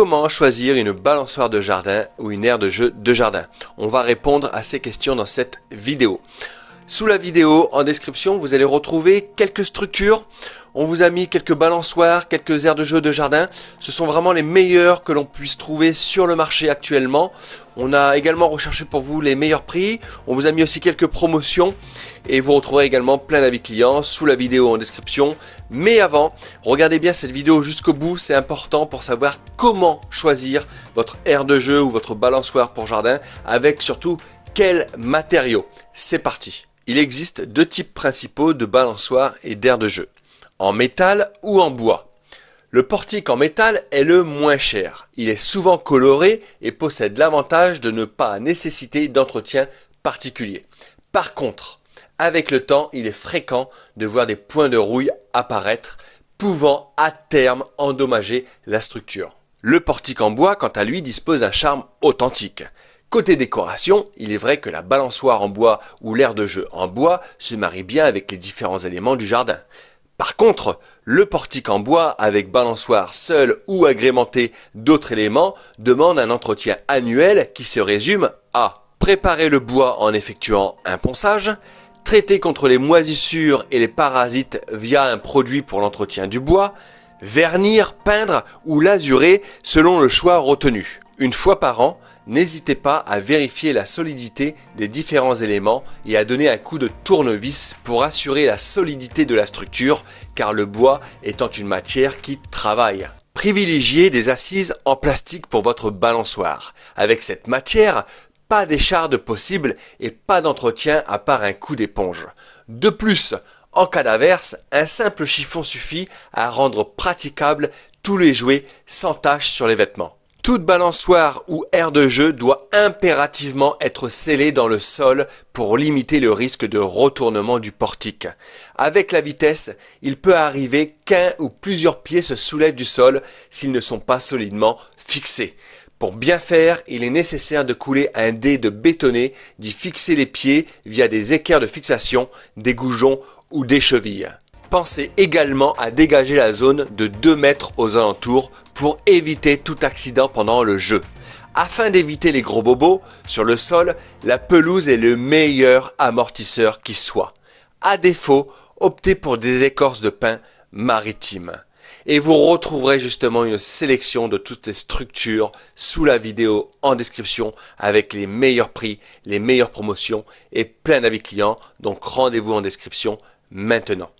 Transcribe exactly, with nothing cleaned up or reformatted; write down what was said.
Comment choisir une balançoire de jardin ou une aire de jeu de jardin? On va répondre à ces questions dans cette vidéo. Sous la vidéo, en description, vous allez retrouver quelques structures. On vous a mis quelques balançoires, quelques aires de jeu de jardin. Ce sont vraiment les meilleures que l'on puisse trouver sur le marché actuellement. On a également recherché pour vous les meilleurs prix. On vous a mis aussi quelques promotions. Et vous retrouverez également plein d'avis clients sous la vidéo en description. Mais avant, regardez bien cette vidéo jusqu'au bout. C'est important pour savoir comment choisir votre aire de jeu ou votre balançoire pour jardin avec surtout quels matériaux. C'est parti! Il existe deux types principaux de balançoires et d'aires de jeu, en métal ou en bois. Le portique en métal est le moins cher. Il est souvent coloré et possède l'avantage de ne pas nécessiter d'entretien particulier. Par contre, avec le temps, il est fréquent de voir des points de rouille apparaître, pouvant à terme endommager la structure. Le portique en bois, quant à lui, dispose d'un charme authentique. Côté décoration, il est vrai que la balançoire en bois ou l'aire de jeu en bois se marie bien avec les différents éléments du jardin. Par contre, le portique en bois avec balançoire seule ou agrémentée d'autres éléments demande un entretien annuel qui se résume à préparer le bois en effectuant un ponçage, traiter contre les moisissures et les parasites via un produit pour l'entretien du bois, vernir, peindre ou lasurer selon le choix retenu. Une fois par an, n'hésitez pas à vérifier la solidité des différents éléments et à donner un coup de tournevis pour assurer la solidité de la structure, car le bois étant une matière qui travaille. Privilégiez des assises en plastique pour votre balançoire. Avec cette matière, pas d'écharde possible et pas d'entretien à part un coup d'éponge. De plus, en cas d'averse, un simple chiffon suffit à rendre praticables tous les jouets sans tache sur les vêtements. Toute balançoire ou aire de jeu doit impérativement être scellée dans le sol pour limiter le risque de retournement du portique. Avec la vitesse, il peut arriver qu'un ou plusieurs pieds se soulèvent du sol s'ils ne sont pas solidement fixés. Pour bien faire, il est nécessaire de couler un dé de bétonné, d'y fixer les pieds via des équerres de fixation, des goujons ou des chevilles. Pensez également à dégager la zone de deux mètres aux alentours pour éviter tout accident pendant le jeu. Afin d'éviter les gros bobos, sur le sol, la pelouse est le meilleur amortisseur qui soit. À défaut, optez pour des écorces de pin maritime. Et vous retrouverez justement une sélection de toutes ces structures sous la vidéo en description avec les meilleurs prix, les meilleures promotions et plein d'avis clients. Donc rendez-vous en description maintenant.